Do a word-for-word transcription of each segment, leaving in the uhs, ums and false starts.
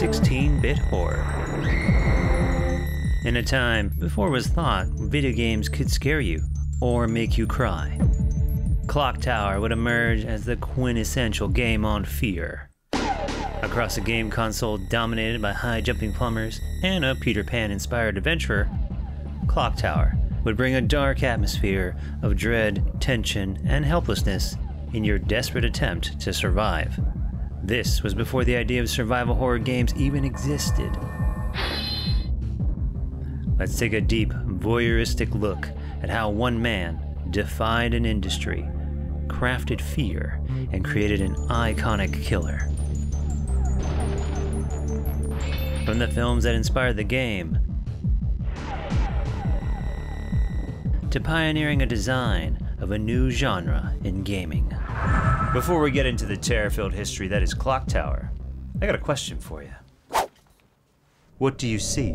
sixteen-bit horror. In a time before it was thought video games could scare you or make you cry, Clock Tower would emerge as the quintessential game on fear. Across a game console dominated by high-jumping plumbers and a Peter Pan-inspired adventurer, Clock Tower would bring a dark atmosphere of dread, tension, and helplessness in your desperate attempt to survive. This was before the idea of survival horror games even existed. Let's take a deep, voyeuristic look at how one man defied an industry, crafted fear, and created an iconic killer. From the films that inspired the game, to pioneering a design of a new genre in gaming. Before we get into the terror-filled history that is Clock Tower, I got a question for you. What do you see?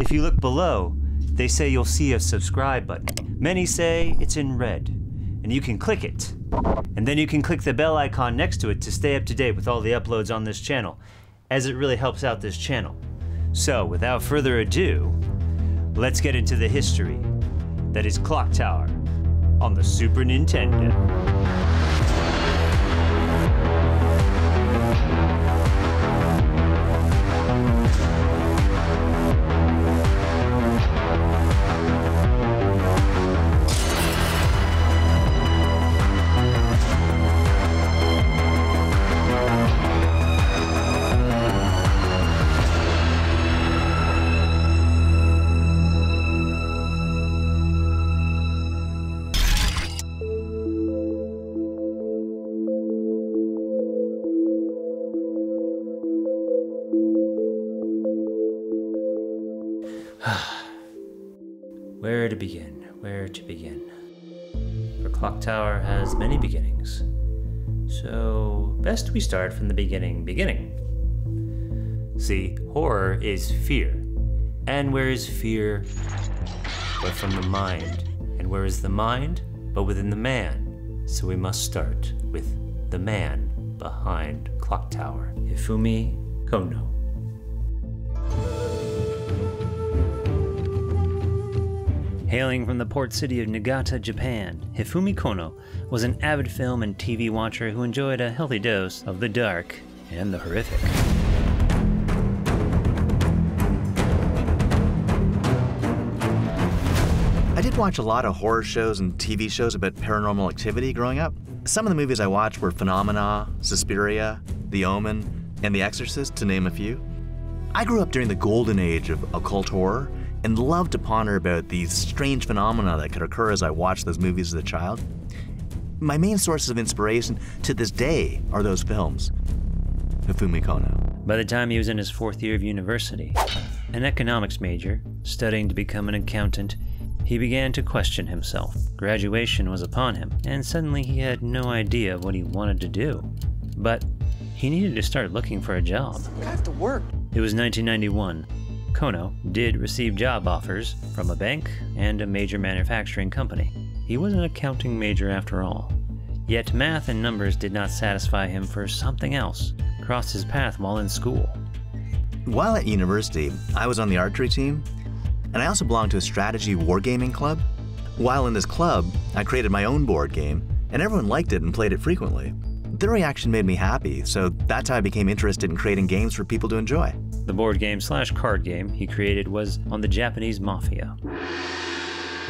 If you look below, they say you'll see a subscribe button. Many say it's in red, and you can click it. And then you can click the bell icon next to it to stay up to date with all the uploads on this channel, as it really helps out this channel. So, without further ado, let's get into the history that is Clock Tower on the Super Nintendo. Where to begin, where to begin? For Clock Tower has many beginnings, so best we start from the beginning beginning. See, horror is fear. And where is fear? But from the mind. And where is the mind? But within the man. So we must start with the man behind Clock Tower, Hifumi Kono. Hailing from the port city of Niigata, Japan, Hifumi Kono was an avid film and T V watcher who enjoyed a healthy dose of the dark and the horrific. I did watch a lot of horror shows and T V shows about paranormal activity growing up. Some of the movies I watched were Phenomena, Suspiria, The Omen, and The Exorcist, to name a few. I grew up during the golden age of occult horror, and loved to ponder about these strange phenomena that could occur as I watched those movies as a child. My main sources of inspiration to this day are those films. Hifumi Kono. By the time he was in his fourth year of university, an economics major, studying to become an accountant, he began to question himself. Graduation was upon him, and suddenly he had no idea what he wanted to do. But he needed to start looking for a job. I have to work. It was nineteen ninety-one. Kono did receive job offers from a bank and a major manufacturing company. He was an accounting major after all. Yet math and numbers did not satisfy him, for something else crossed his path while in school. While at university, I was on the archery team, and I also belonged to a strategy wargaming club. While in this club, I created my own board game, and everyone liked it and played it frequently. Their reaction made me happy, so that's how I became interested in creating games for people to enjoy. The board game slash card game he created was on the Japanese mafia,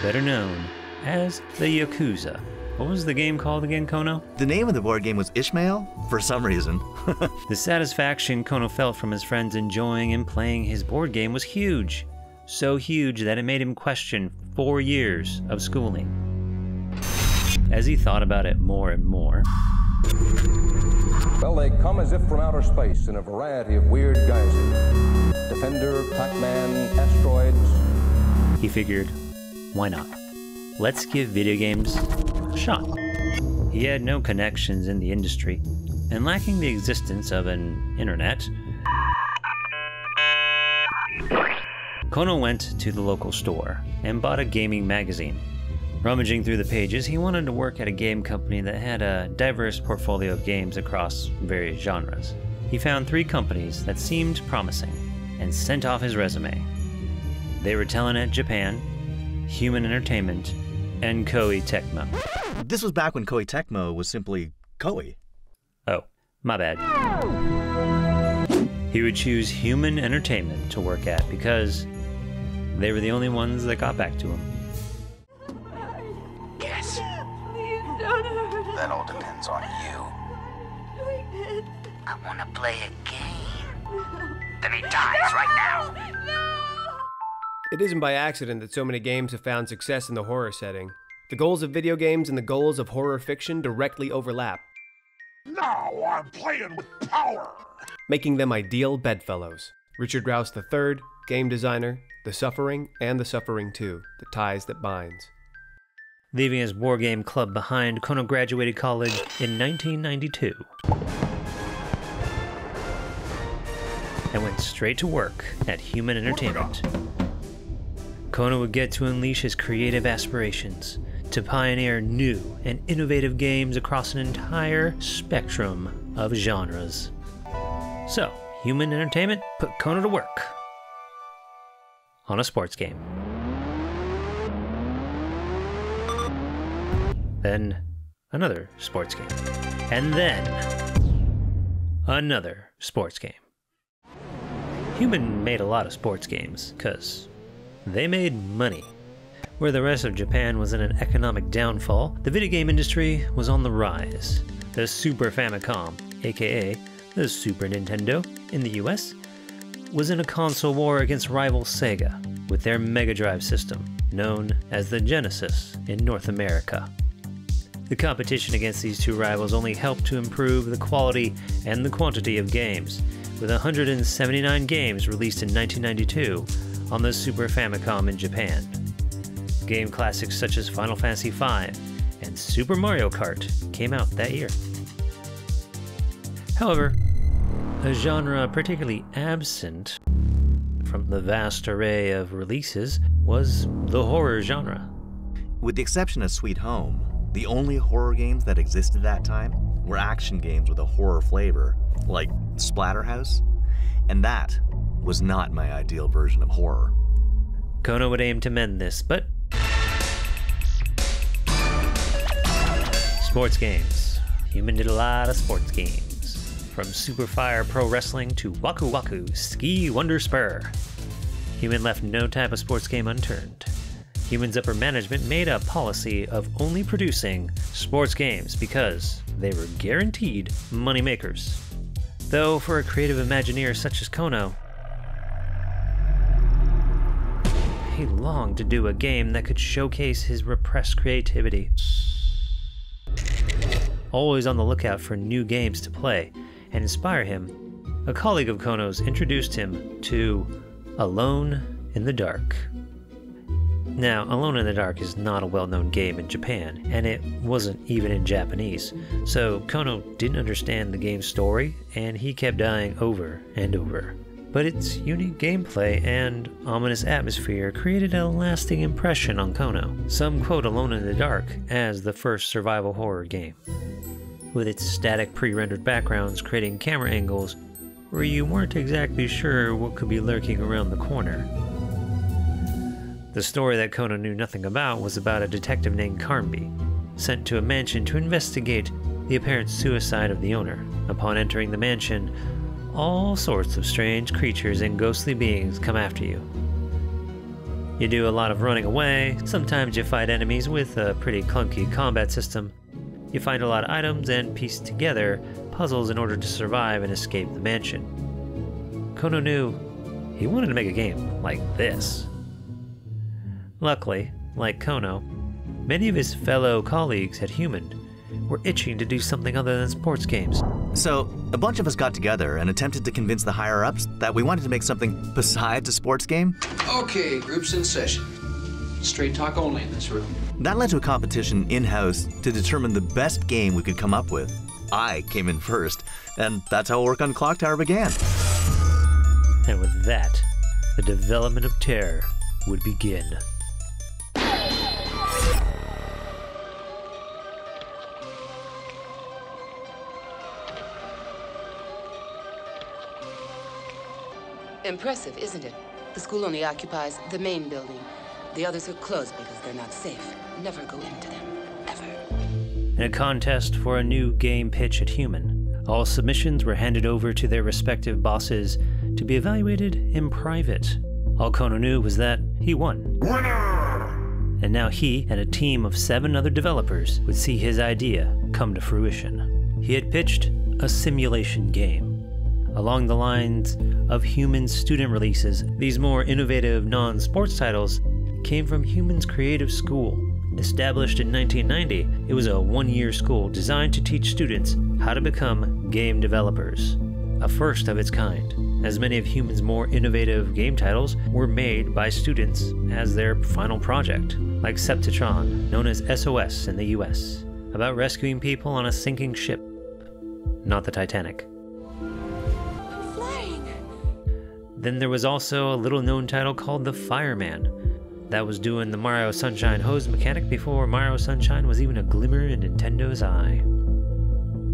better known as the Yakuza. What was the game called again, Kono? The name of the board game was Ishmael, for some reason. The satisfaction Kono felt from his friends enjoying and playing his board game was huge. So huge that it made him question four years of schooling. As he thought about it more and more, well, they come as if from outer space in a variety of weird guises. Defender, Pac-Man, asteroids. He figured, why not? Let's give video games a shot. He had no connections in the industry, and lacking the existence of an internet, Kono went to the local store and bought a gaming magazine. Rummaging through the pages, he wanted to work at a game company that had a diverse portfolio of games across various genres. he found three companies that seemed promising and sent off his resume. They were TeleNet Japan, Human Entertainment, and Koei Tecmo. This was back when Koei Tecmo was simply Koei. Oh, my bad. He would choose Human Entertainment to work at because they were the only ones that got back to him. Yes. Please don't hurt us. That all depends on you. I want to play a game. Then he dies no! right now. No! It isn't by accident that so many games have found success in the horror setting. The goals of video games and the goals of horror fiction directly overlap. Now I'm playing with power! Making them ideal bedfellows. Richard Rouse the third, game designer, The Suffering, and The Suffering two, The Ties That Bind. Leaving his war game club behind, Kono graduated college in nineteen ninety-two. And went straight to work at Human Entertainment. Kono would get to unleash his creative aspirations to pioneer new and innovative games across an entire spectrum of genres. So, Human Entertainment put Kono to work on a sports game. Then, another sports game. And then, another sports game. Human made a lot of sports games, because they made money. Where the rest of Japan was in an economic downfall, the video game industry was on the rise. The Super Famicom, aka the Super Nintendo in the U S, was in a console war against rival Sega with their Mega Drive system, known as the Genesis in North America. The competition against these two rivals only helped to improve the quality and the quantity of games, with one hundred seventy-nine games released in nineteen ninety-two on the Super Famicom in Japan. Game classics such as Final Fantasy V and Super Mario Kart came out that year. However, a genre particularly absent from the vast array of releases was the horror genre. With the exception of Sweet Home, the only horror games that existed that time were action games with a horror flavor, like Splatterhouse, and that was not my ideal version of horror. Kono would aim to mend this, but sports games. Human did a lot of sports games, from Super Fire Pro Wrestling to Waku Waku Ski Wonder Spur. Human left no type of sports game unturned. Human's upper management made a policy of only producing sports games because they were guaranteed money makers. Though for a creative imagineer such as Kono, he longed to do a game that could showcase his repressed creativity. Always on the lookout for new games to play and inspire him, a colleague of Kono's introduced him to Alone in the Dark. Now, Alone in the Dark is not a well-known game in Japan, and it wasn't even in Japanese, so Kono didn't understand the game's story, and he kept dying over and over. But its unique gameplay and ominous atmosphere created a lasting impression on Kono. Some quote Alone in the Dark as the first survival horror game, with its static pre-rendered backgrounds creating camera angles where you weren't exactly sure what could be lurking around the corner. The story that Kono knew nothing about was about a detective named Carnby, sent to a mansion to investigate the apparent suicide of the owner. Upon entering the mansion, all sorts of strange creatures and ghostly beings come after you. You do a lot of running away, sometimes you fight enemies with a pretty clunky combat system. You find a lot of items and piece together puzzles in order to survive and escape the mansion. Kono knew he wanted to make a game like this. Luckily, like Kono, many of his fellow colleagues at Human were itching to do something other than sports games. So, a bunch of us got together and attempted to convince the higher-ups that we wanted to make something besides a sports game. Okay, group's in session. Straight talk only in this room. That led to a competition in-house to determine the best game we could come up with. I came in first, and that's how work on Clock Tower began. And with that, the development of terror would begin. Impressive, isn't it? The school only occupies the main building. The others are closed because they're not safe. Never go into them, ever. In a contest for a new game pitch at Human, all submissions were handed over to their respective bosses to be evaluated in private. All Kono knew was that he won. Winner! And now he and a team of seven other developers would see his idea come to fruition. He had pitched a simulation game. Along the lines of Human student releases, these more innovative non-sports titles came from Human's creative school. Established in nineteen ninety, it was a one-year school designed to teach students how to become game developers, a first of its kind, as many of Human's more innovative game titles were made by students as their final project, like Septitron, known as S O S in the U S, about rescuing people on a sinking ship, not the Titanic. Then there was also a little-known title called The Fireman that was doing the Mario Sunshine hose mechanic before Mario Sunshine was even a glimmer in Nintendo's eye.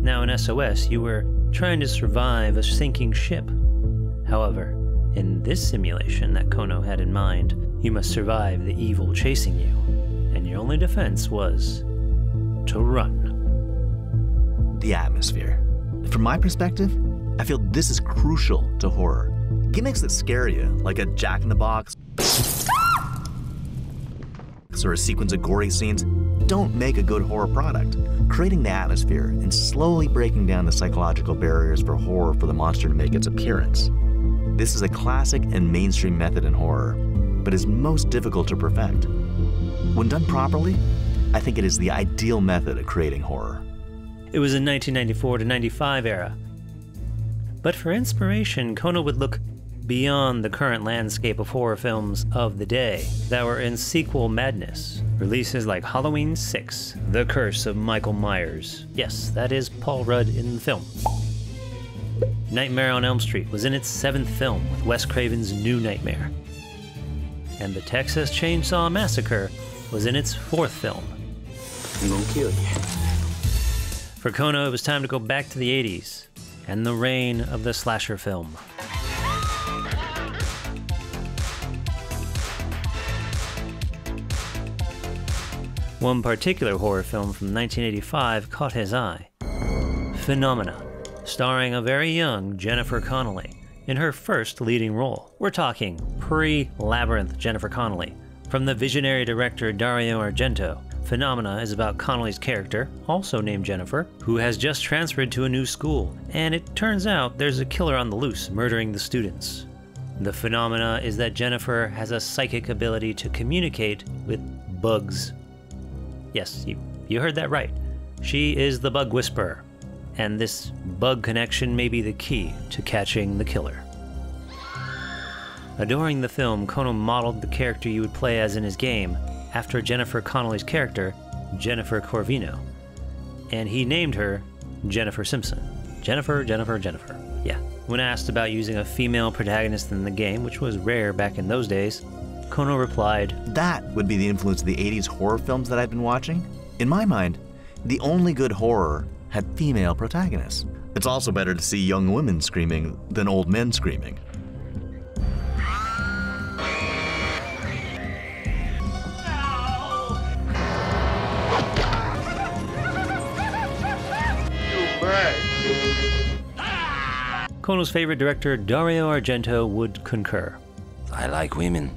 Now in S O S, you were trying to survive a sinking ship. However, in this simulation that Kono had in mind, you must survive the evil chasing you, and your only defense was to run. The atmosphere. From my perspective, I feel this is crucial to horror. Gimmicks that scare you, like a jack-in-the-box or a sequence of gory scenes, don't make a good horror product. Creating the atmosphere and slowly breaking down the psychological barriers for horror for the monster to make its appearance. This is a classic and mainstream method in horror, but is most difficult to perfect. When done properly, I think it is the ideal method of creating horror. It was a nineteen ninety-four to ninety-five era. But for inspiration, Kono would look beyond the current landscape of horror films of the day that were in sequel madness. Releases like Halloween six, The Curse of Michael Myers. Yes, that is Paul Rudd in the film. Nightmare on Elm Street was in its seventh film with Wes Craven's New Nightmare. And The Texas Chainsaw Massacre was in its fourth film. I'm gonna kill you. For Kono, it was time to go back to the eighties and the reign of the slasher film. One particular horror film from nineteen eighty-five caught his eye. Phenomena, starring a very young Jennifer Connelly in her first leading role. We're talking pre-Labyrinth Jennifer Connelly. From the visionary director Dario Argento, Phenomena is about Connelly's character, also named Jennifer, who has just transferred to a new school, and it turns out there's a killer on the loose murdering the students. The phenomena is that Jennifer has a psychic ability to communicate with bugs. Yes, you, you heard that right. She is the bug whisperer, and this bug connection may be the key to catching the killer. Adoring the film, Kono modeled the character you would play as in his game after Jennifer Connelly's character, Jennifer Corvino, and he named her Jennifer Simpson. Jennifer, Jennifer, Jennifer. Yeah. When asked about using a female protagonist in the game, which was rare back in those days, Kono replied, "That would be the influence of the eighties horror films that I've been watching. In my mind, the only good horror had female protagonists. It's also better to see young women screaming than old men screaming." Kono's favorite director, Dario Argento, would concur. "I like women,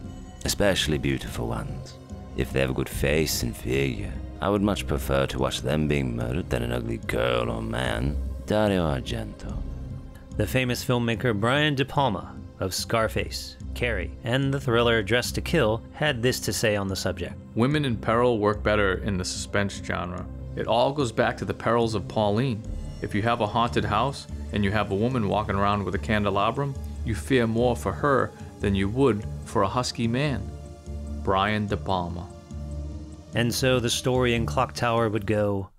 especially beautiful ones. If they have a good face and figure, I would much prefer to watch them being murdered than an ugly girl or man." Dario Argento. The famous filmmaker Brian De Palma of Scarface, Carrie, and the thriller Dressed to Kill had this to say on the subject. "Women in peril work better in the suspense genre. It all goes back to the perils of Pauline. If you have a haunted house and you have a woman walking around with a candelabrum, you fear more for her than you would for a husky man." Brian De Palma. And so the story in Clock Tower would go.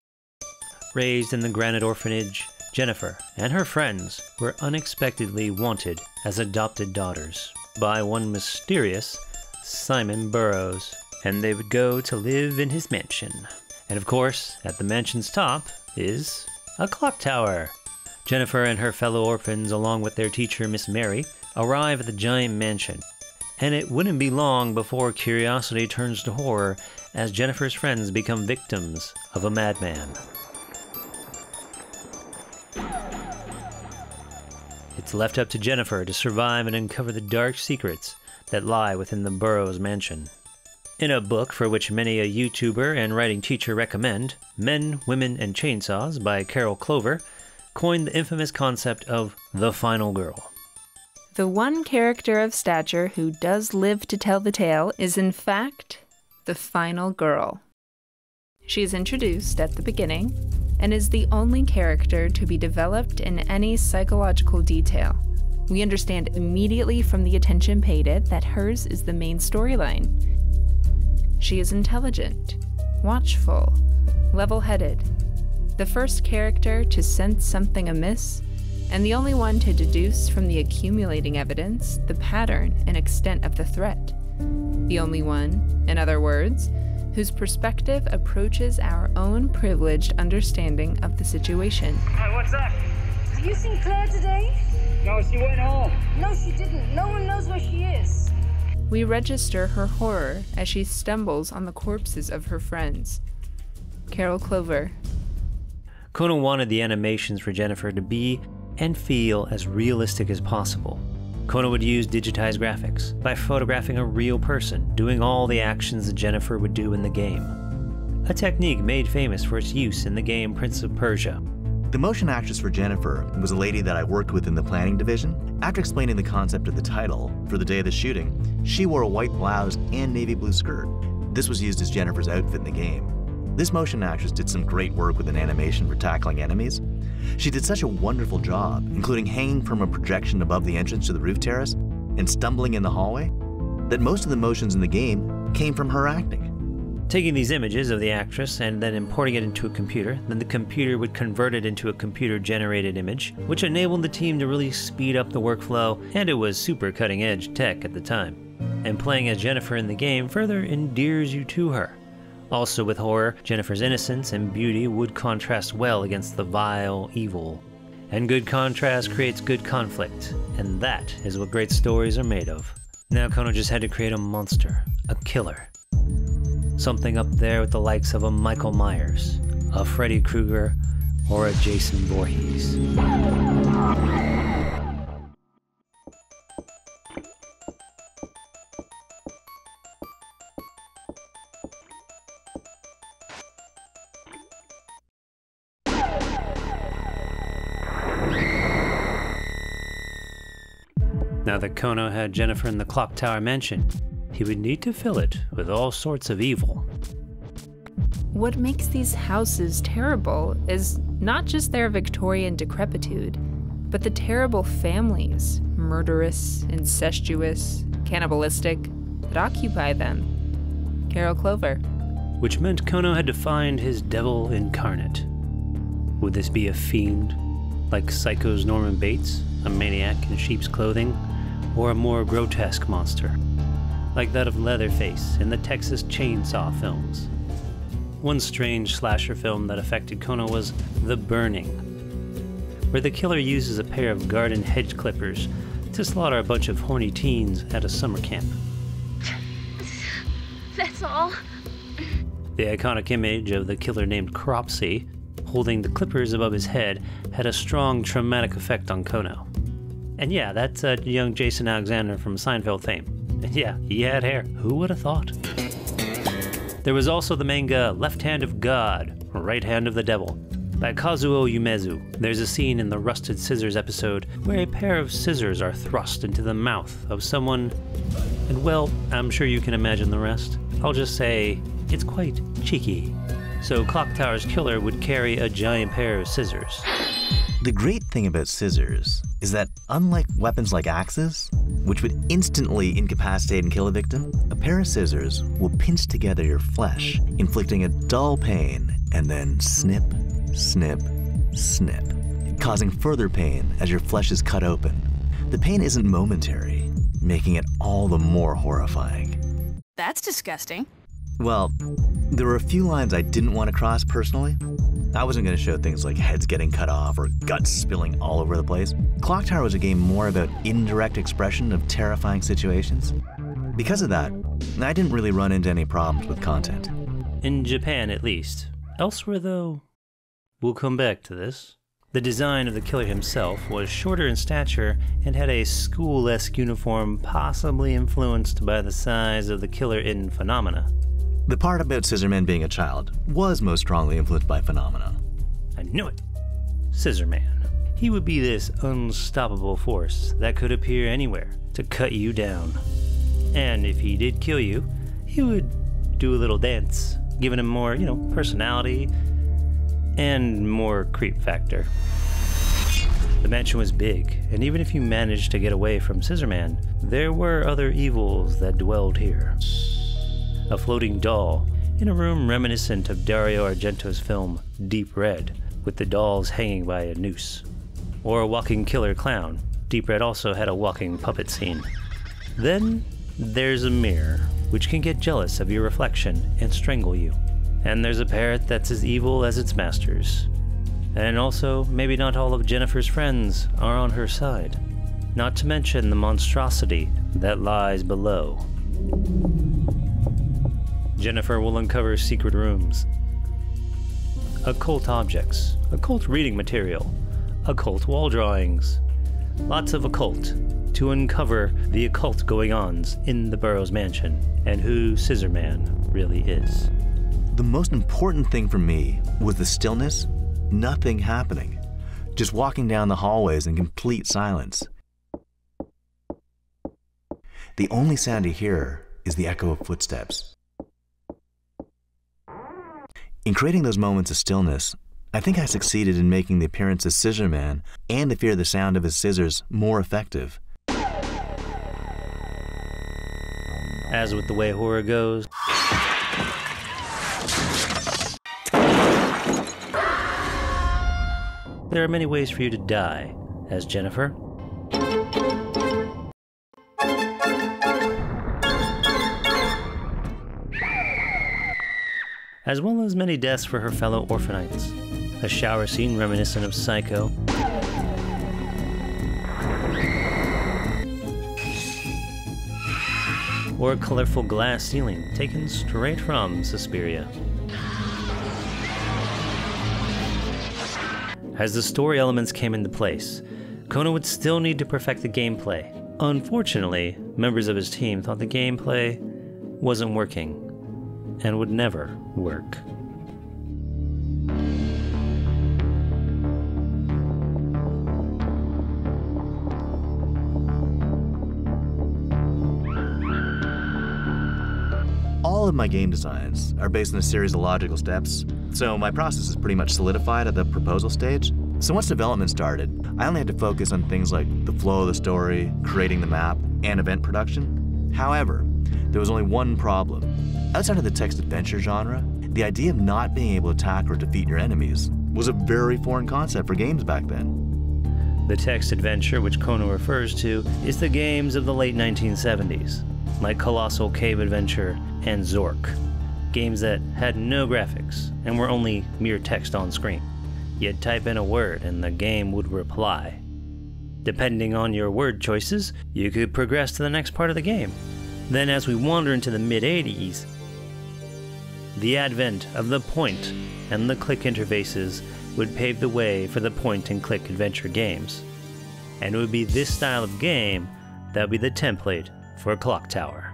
Raised in the Granite Orphanage, Jennifer and her friends were unexpectedly wanted as adopted daughters by one mysterious Simon Burrows, and they would go to live in his mansion. And of course, at the mansion's top is a clock tower. Jennifer and her fellow orphans, along with their teacher, Miss Mary, arrive at the giant mansion, and it wouldn't be long before curiosity turns to horror as Jennifer's friends become victims of a madman. It's left up to Jennifer to survive and uncover the dark secrets that lie within the Burrows Mansion. In a book for which many a YouTuber and writing teacher recommend, Men, Women, and Chainsaws by Carol Clover coined the infamous concept of the final girl. The one character of stature who does live to tell the tale is, in fact, the final girl. She is introduced at the beginning and is the only character to be developed in any psychological detail. We understand immediately from the attention paid it that hers is the main storyline. She is intelligent, watchful, level-headed, the first character to sense something amiss, and the only one to deduce from the accumulating evidence the pattern and extent of the threat. The only one, in other words, whose perspective approaches our own privileged understanding of the situation. Hey, what's up? Have you seen Claire today? No, she went home. No, she didn't. No one knows where she is. We register her horror as she stumbles on the corpses of her friends. Carol Clover. Kono wanted the animations for Jennifer to be and feel as realistic as possible. Kono would use digitized graphics by photographing a real person doing all the actions that Jennifer would do in the game, a technique made famous for its use in the game Prince of Persia. The motion actress for Jennifer was a lady that I worked with in the planning division. After explaining the concept of the title for the day of the shooting, she wore a white blouse and navy blue skirt. This was used as Jennifer's outfit in the game. This motion actress did some great work with an animation for tackling enemies. She did such a wonderful job, including hanging from a projection above the entrance to the roof terrace and stumbling in the hallway, that most of the motions in the game came from her acting. Taking these images of the actress and then importing it into a computer, then the computer would convert it into a computer-generated image, which enabled the team to really speed up the workflow, and it was super cutting-edge tech at the time. And playing as Jennifer in the game further endears you to her. Also with horror, Jennifer's innocence and beauty would contrast well against the vile evil. And good contrast creates good conflict, and that is what great stories are made of. Now Kono just had to create a monster, a killer. Something up there with the likes of a Michael Myers, a Freddy Krueger, or a Jason Voorhees. Now that Kono had Jennifer in the Clock Tower mansion, he would need to fill it with all sorts of evil. What makes these houses terrible is not just their Victorian decrepitude, but the terrible families, murderous, incestuous, cannibalistic, that occupy them. Carol Clover. Which meant Kono had to find his devil incarnate. Would this be a fiend, like Psycho's Norman Bates, a maniac in sheep's clothing, or a more grotesque monster, like that of Leatherface in the Texas Chainsaw films? One strange slasher film that affected Kono was The Burning, where the killer uses a pair of garden hedge clippers to slaughter a bunch of horny teens at a summer camp. That's all? The iconic image of the killer named Cropsy holding the clippers above his head had a strong traumatic effect on Kono. And yeah, that's uh, young Jason Alexander from Seinfeld fame. Yeah, he had hair. Who would have thought? There was also the manga Left Hand of God, Right Hand of the Devil by Kazuo Yumezu. There's a scene in the Rusted Scissors episode where a pair of scissors are thrust into the mouth of someone, and well, I'm sure you can imagine the rest. I'll just say, it's quite cheeky. So Clock Tower's killer would carry a giant pair of scissors. The great thing about scissors is that unlike weapons like axes, which would instantly incapacitate and kill a victim, a pair of scissors will pinch together your flesh, inflicting a dull pain, and then snip, snip, snip, causing further pain as your flesh is cut open. The pain isn't momentary, making it all the more horrifying. That's disgusting. Well, there were a few lines I didn't want to cross personally. I wasn't going to show things like heads getting cut off or guts spilling all over the place. Clock Tower was a game more about indirect expression of terrifying situations. Because of that, I didn't really run into any problems with content. In Japan, at least. Elsewhere, though, we'll come back to this. The design of the killer himself was shorter in stature and had a school-esque uniform, possibly influenced by the size of the killer in Phenomena. The part about Scissorman being a child was most strongly influenced by Phenomena. I knew it! Scissorman. He would be this unstoppable force that could appear anywhere to cut you down. And if he did kill you, he would do a little dance, giving him more, you know, personality and more creep factor. The mansion was big, and even if you managed to get away from Scissorman, there were other evils that dwelled here. A floating doll in a room reminiscent of Dario Argento's film Deep Red, with the dolls hanging by a noose. Or a walking killer clown. Deep Red also had a walking puppet scene. Then there's a mirror, which can get jealous of your reflection and strangle you. And there's a parrot that's as evil as its masters. And also, maybe not all of Jennifer's friends are on her side. Not to mention the monstrosity that lies below. Jennifer will uncover secret rooms, occult objects, occult reading material, occult wall drawings, lots of occult to uncover the occult going-ons in the Burrows Mansion and who Scissorman really is. The most important thing for me was the stillness, nothing happening, just walking down the hallways in complete silence. The only sound you hear is the echo of footsteps. In creating those moments of stillness, I think I succeeded in making the appearance of Scissorman and the fear of the sound of his scissors more effective. As with the way horror goes, there are many ways for you to die as Jennifer. As well as many deaths for her fellow orphanites. A shower scene reminiscent of Psycho. Or a colorful glass ceiling taken straight from Suspiria. As the story elements came into place, Kono would still need to perfect the gameplay. Unfortunately, members of his team thought the gameplay wasn't working and would never work. All of my game designs are based on a series of logical steps, so my process is pretty much solidified at the proposal stage. So once development started, I only had to focus on things like the flow of the story, creating the map, and event production. However, there was only one problem. Outside of the text-adventure genre, the idea of not being able to attack or defeat your enemies was a very foreign concept for games back then. The text-adventure, which Kono refers to, is the games of the late nineteen seventies, like Colossal Cave Adventure and Zork, games that had no graphics and were only mere text on screen. You'd type in a word and the game would reply. Depending on your word choices, you could progress to the next part of the game. Then as we wander into the mid eighties, the advent of the point and the click interfaces would pave the way for the point and click adventure games. And it would be this style of game that would be the template for Clock Tower.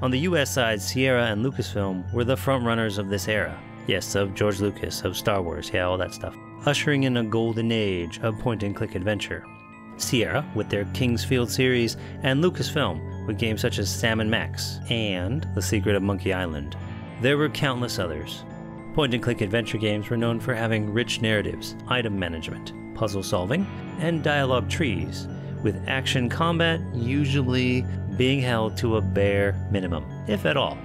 On the U S side, Sierra and Lucasfilm were the frontrunners of this era. Yes, of George Lucas, of Star Wars, yeah, all that stuff. Ushering in a golden age of point and click adventure. Sierra with their Kingsfield series, and Lucasfilm with games such as Sam and Max and The Secret of Monkey Island. There were countless others. Point-and-click adventure games were known for having rich narratives, item management, puzzle solving, and dialogue trees, with action combat usually being held to a bare minimum, if at all.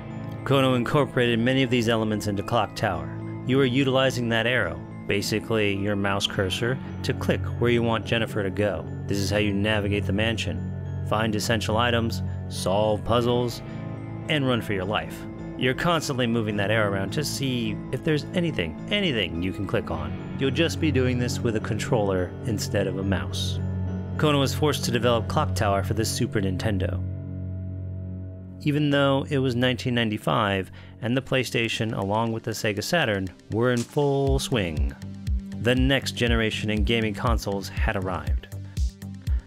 Kono incorporated many of these elements into Clock Tower. You are utilizing that arrow, basically your mouse cursor, to click where you want Jennifer to go. This is how you navigate the mansion, find essential items, solve puzzles, and run for your life. You're constantly moving that arrow around to see if there's anything, anything you can click on. You'll just be doing this with a controller instead of a mouse. Kono was forced to develop Clock Tower for the Super Nintendo. Even though it was nineteen ninety-five, and the PlayStation, along with the Sega Saturn, were in full swing, the next generation in gaming consoles had arrived.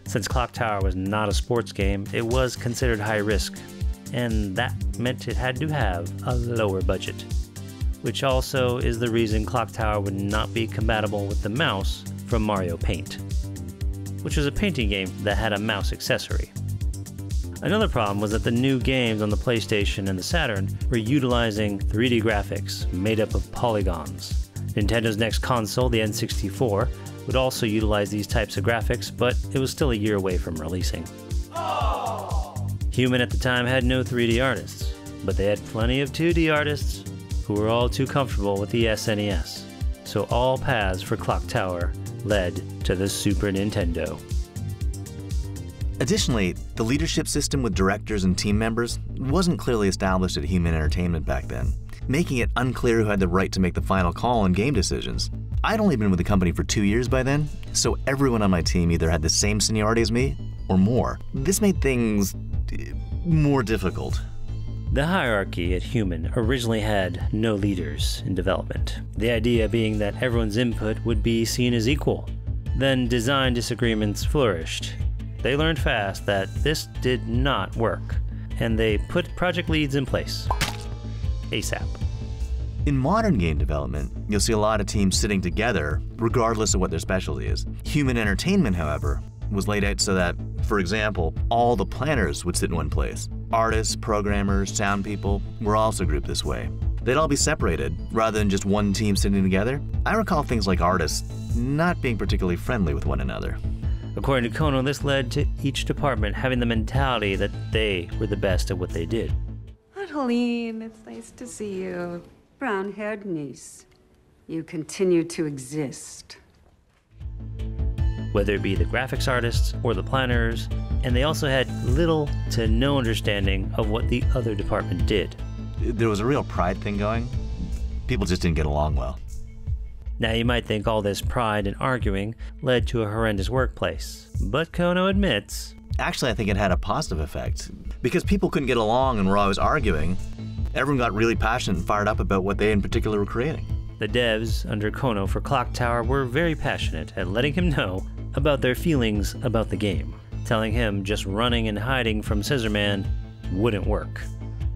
Since Clock Tower was not a sports game, it was considered high risk, and that meant it had to have a lower budget, which also is the reason Clock Tower would not be compatible with the mouse from Mario Paint, which was a painting game that had a mouse accessory. Another problem was that the new games on the PlayStation and the Saturn were utilizing three D graphics made up of polygons. Nintendo's next console, the N sixty-four, would also utilize these types of graphics, but it was still a year away from releasing. Oh! Human at the time had no three D artists, but they had plenty of two D artists who were all too comfortable with the S N E S. So all paths for Clock Tower led to the Super Nintendo. Additionally, the leadership system with directors and team members wasn't clearly established at Human Entertainment back then, making it unclear who had the right to make the final call on game decisions. I'd only been with the company for two years by then, so everyone on my team either had the same seniority as me or more. This made things more difficult. The hierarchy at Human originally had no leaders in development, the idea being that everyone's input would be seen as equal. Then design disagreements flourished. They learned fast that this did not work, and they put project leads in place, ASAP. In modern game development, you'll see a lot of teams sitting together, regardless of what their specialty is. Human Entertainment, however, was laid out so that, for example, all the planners would sit in one place. Artists, programmers, sound people were also grouped this way. They'd all be separated, rather than just one team sitting together. I recall things like artists not being particularly friendly with one another. According to Kono, this led to each department having the mentality that they were the best at what they did. Adeline, it's nice to see you. Brown-haired niece. You continue to exist. Whether it be the graphics artists or the planners, and they also had little to no understanding of what the other department did. There was a real pride thing going. People just didn't get along well. Now you might think all this pride and arguing led to a horrendous workplace, but Kono admits... Actually, I think it had a positive effect. Because people couldn't get along and were always arguing, everyone got really passionate and fired up about what they in particular were creating. The devs under Kono for Clock Tower were very passionate at letting him know about their feelings about the game, telling him just running and hiding from Scissorman wouldn't work.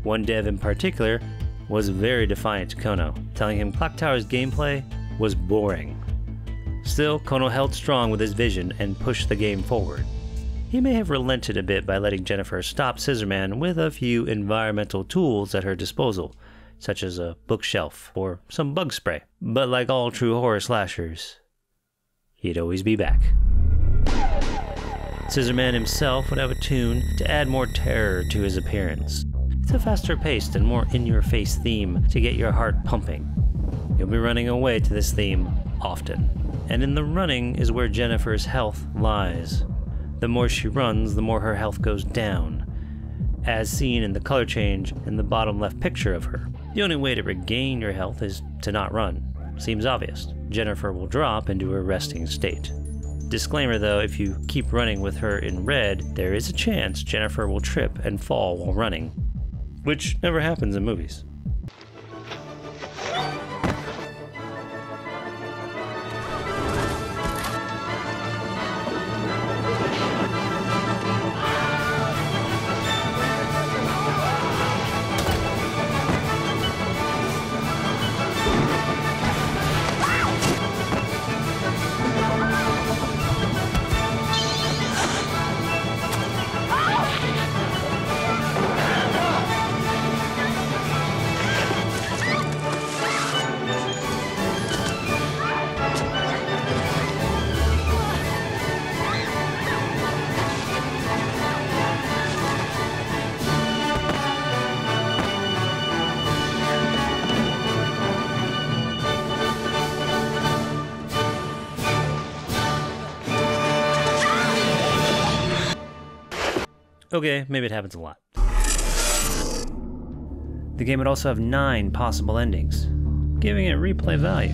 One dev in particular was very defiant to Kono, telling him Clock Tower's gameplay was boring. Still, Kono held strong with his vision and pushed the game forward. He may have relented a bit by letting Jennifer stop Scissorman with a few environmental tools at her disposal, such as a bookshelf or some bug spray. But like all true horror slashers, he'd always be back. Scissorman himself would have a tune to add more terror to his appearance. It's a faster-paced and more in-your-face theme to get your heart pumping. You'll be running away to this theme often. And in the running is where Jennifer's health lies. The more she runs, the more her health goes down, as seen in the color change in the bottom left picture of her. The only way to regain your health is to not run. Seems obvious. Jennifer will drop into her resting state. Disclaimer though, if you keep running with her in red, there is a chance Jennifer will trip and fall while running, which never happens in movies. Okay, maybe it happens a lot. The game would also have nine possible endings, giving it replay value.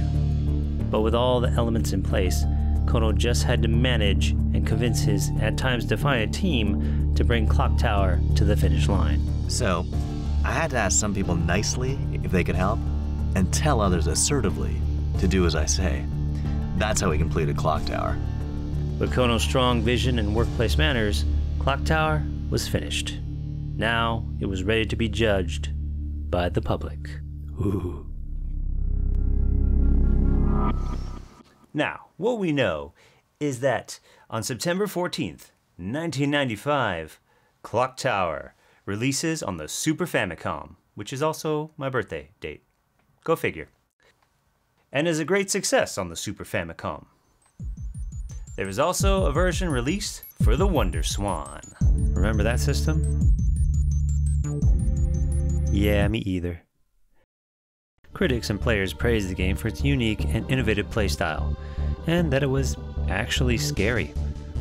But with all the elements in place, Kono just had to manage and convince his, at times defiant, team to bring Clock Tower to the finish line. So, I had to ask some people nicely if they could help, and tell others assertively to do as I say. That's how we completed Clock Tower. With Kono's strong vision and workplace manners, Clock Tower was finished. Now it was ready to be judged by the public. Ooh. Now, what we know is that on September fourteenth, nineteen ninety-five, Clock Tower releases on the Super Famicom, which is also my birthday date. Go figure. And is a great success on the Super Famicom. There is also a version released for the Wonder Swan. Remember that system? Yeah, me either. Critics and players praised the game for its unique and innovative playstyle, and that it was actually scary.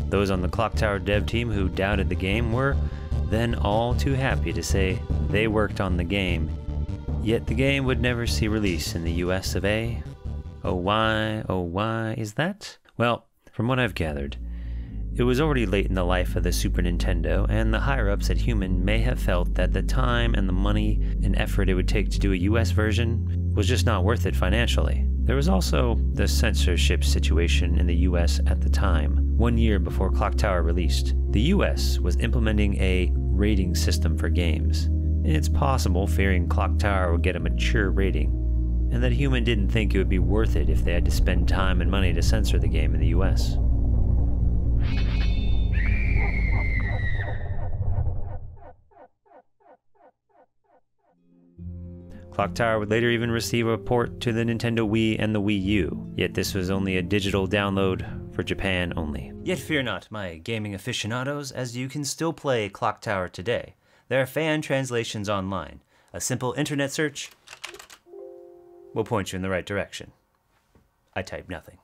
Those on the Clock Tower dev team who doubted the game were then all too happy to say they worked on the game, yet the game would never see release in the U S of A. Oh why, oh why is that? Well, from what I've gathered, it was already late in the life of the Super Nintendo, and the higher-ups at Human may have felt that the time and the money and effort it would take to do a U S version was just not worth it financially. There was also the censorship situation in the U S at the time. One year before Clock Tower released, the U S was implementing a rating system for games. It's possible, fearing Clock Tower would get a mature rating, and that Human didn't think it would be worth it if they had to spend time and money to censor the game in the U S. Clock Tower would later even receive a port to the Nintendo Wii and the Wii U, yet this was only a digital download for Japan only. Yet fear not, my gaming aficionados, as you can still play Clock Tower today. There are fan translations online. A simple internet search will point you in the right direction. I type nothing.